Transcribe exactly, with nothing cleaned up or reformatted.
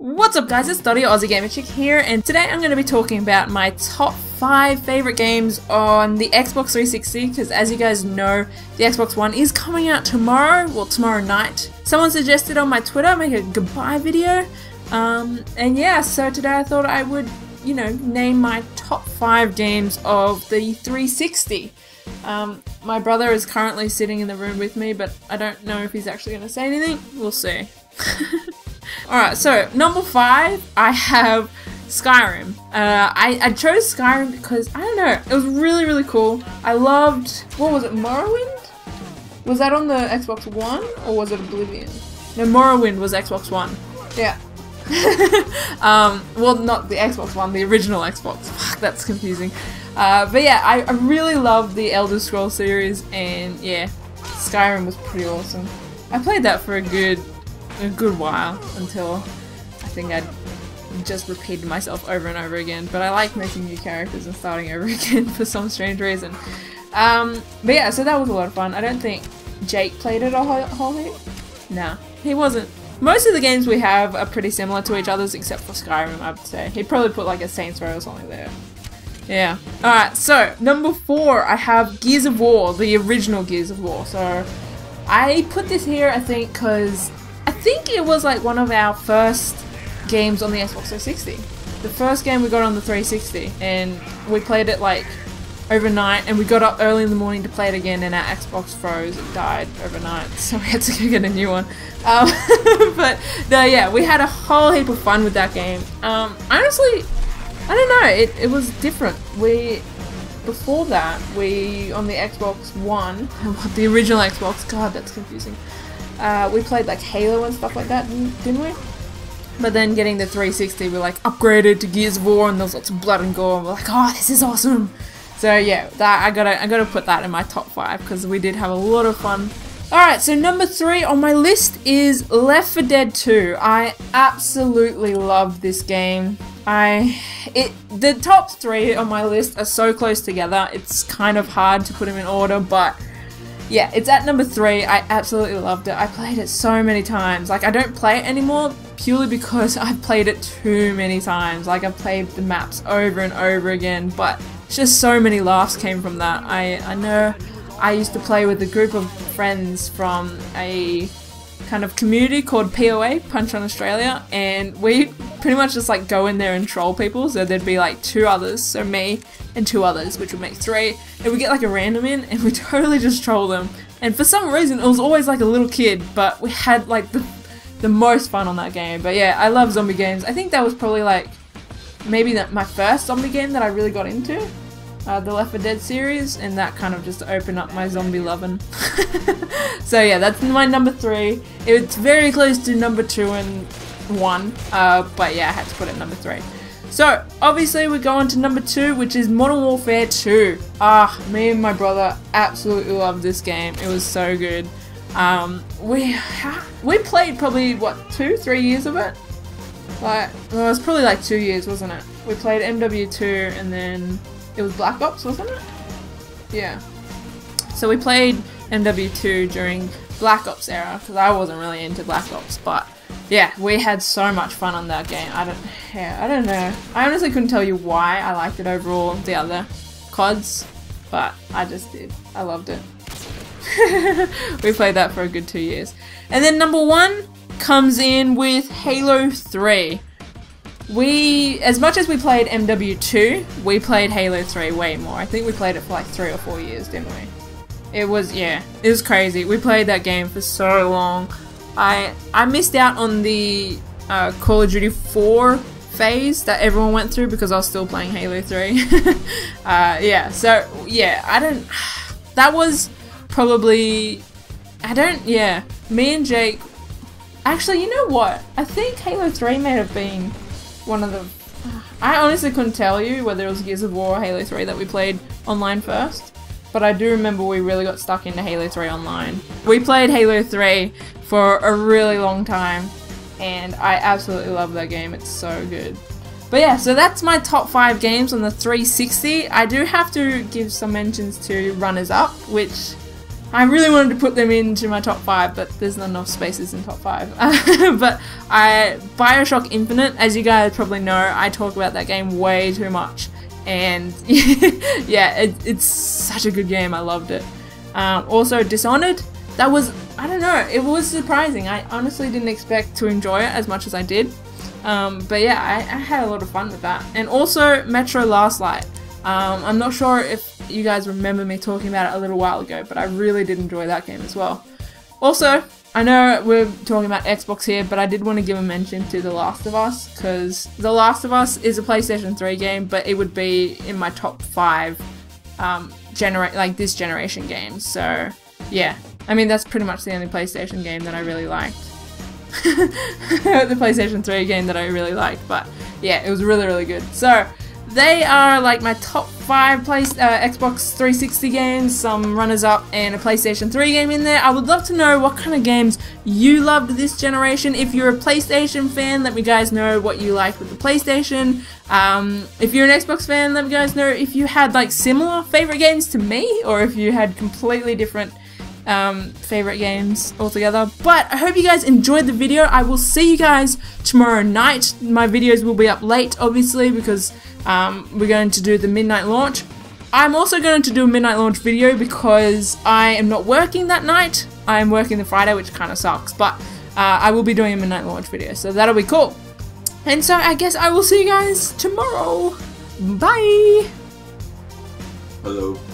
What's up guys, it's Doddy Aussie Gamer Chick here, and today I'm going to be talking about my top five favourite games on the Xbox three sixty, because as you guys know, the Xbox One is coming out tomorrow, well tomorrow night. Someone suggested on my Twitter make a goodbye video, um, and yeah, so today I thought I would, you know, name my top five games of the three sixty. Um, my brother is currently sitting in the room with me, but I don't know if he's actually going to say anything. We'll see. Alright, so number five, I have Skyrim. Uh, I, I chose Skyrim because, I don't know, it was really, really cool. I loved, what was it, Morrowind? Was that on the Xbox One or was it Oblivion? No, Morrowind was Xbox One. Yeah. um, well, not the Xbox One, the original Xbox. Fuck, that's confusing. Uh, but yeah, I, I really loved the Elder Scrolls series, and yeah, Skyrim was pretty awesome. I played that for a good... a good while, until I think I'd just repeated myself over and over again, but I like making new characters and starting over again for some strange reason. Um, but yeah, so that was a lot of fun. I don't think Jake played it a whole, whole heap. No, he wasn't. Most of the games we have are pretty similar to each other's, except for Skyrim, I would say. He'd probably put like a Saints Row or something there. Yeah. Alright, so number four, I have Gears of War, the original Gears of War. So I put this here, I think, because I think it was like one of our first games on the Xbox three sixty. The first game we got on the three sixty, and we played it like overnight, and we got up early in the morning to play it again, and our Xbox froze, it died overnight, so we had to go get a new one. Um, but no, yeah, we had a whole heap of fun with that game. Um, honestly, I don't know, it, it was different. We, before that, we, on the Xbox One, the original Xbox, god that's confusing. Uh, we played like Halo and stuff like that, didn't we? But then getting the three sixty, we like upgraded to Gears of War, and there was lots of blood and gore, and we're like, oh, this is awesome. So yeah, that I gotta I gotta put that in my top five because we did have a lot of fun. All right, so number three on my list is Left four Dead two. I absolutely love this game. I it the top three on my list are so close together. It's kind of hard to put them in order, but yeah, it's at number three. I absolutely loved it. I played it so many times. Like, I don't play it anymore purely because I've played it too many times. Like, I've played the maps over and over again, but just so many laughs came from that. I, I know I used to play with a group of friends from a kind of community called P O A, Punch on Australia, and we pretty much just like go in there and troll people, so there'd be like two others, so me and two others, which would make three, and we get like a random in and we totally just troll them, and for some reason it was always like a little kid, but we had like the, the most fun on that game. But yeah, I love zombie games. I think that was probably like maybe that my first zombie game that I really got into, uh, the Left four Dead series, and that kind of just opened up my zombie loving. So yeah, that's my number three. It's very close to number two and one, uh, but yeah, I had to put it at number three. So obviously we go on to number two, which is Modern Warfare two. Ah, me and my brother absolutely loved this game. It was so good. Um, we we played probably what two, three years of it. Like, well, it was probably like two years, wasn't it? We played M W two, and then it was Black Ops, wasn't it? Yeah. So we played M W two during Black Ops era, because I wasn't really into Black Ops, but yeah, we had so much fun on that game. I don't, yeah, I don't know. I honestly couldn't tell you why I liked it overall, the other C O Ds, but I just did. I loved it. We played that for a good two years. And then number one comes in with Halo three. We, as much as we played M W two, we played Halo three way more. I think we played it for like three or four years, didn't we? It was, yeah, it was crazy. We played that game for so long. I, I missed out on the uh, Call of Duty four phase that everyone went through because I was still playing Halo three. uh, yeah, so, yeah, I don't... That was probably... I don't... Yeah, me and Jake... Actually, you know what? I think Halo three may have been one of the... I honestly couldn't tell you whether it was Gears of War or Halo three that we played online first, but I do remember we really got stuck into Halo three online. We played Halo three for a really long time, and I absolutely love that game. It's so good. But yeah, so that's my top five games on the three sixty. I do have to give some mentions to runners up, which I really wanted to put them into my top five, but there's not enough spaces in top five. But I Bioshock Infinite, as you guys probably know, I talk about that game way too much, and yeah, it, it's such a good game. I loved it. Um, also, Dishonored. That was, I don't know, it was surprising. I honestly didn't expect to enjoy it as much as I did. Um, but yeah, I, I had a lot of fun with that. And also Metro Last Light. Um, I'm not sure if you guys remember me talking about it a little while ago, but I really did enjoy that game as well. Also, I know we're talking about Xbox here, but I did want to give a mention to The Last of Us, because The Last of Us is a PlayStation three game, but it would be in my top five um, genera- like this generation games. So yeah, I mean, that's pretty much the only PlayStation game that I really liked. The PlayStation three game that I really liked, but yeah, it was really, really good. So they are like my top five place, uh, Xbox three sixty games, some runners-up, and a PlayStation three game in there. I would love to know what kind of games you loved this generation. If you're a PlayStation fan, let me guys know what you liked with the PlayStation. Um, if you're an Xbox fan, let me guys know if you had like similar favorite games to me, or if you had completely different Um, favorite games altogether. But I hope you guys enjoyed the video. I will see you guys tomorrow night. My videos will be up late, obviously, because um, we're going to do the midnight launch. I'm also going to do a midnight launch video because I am not working that night. I'm working the Friday, which kind of sucks, but uh, I will be doing a midnight launch video, so that'll be cool. And so I guess I will see you guys tomorrow. Bye. Hello.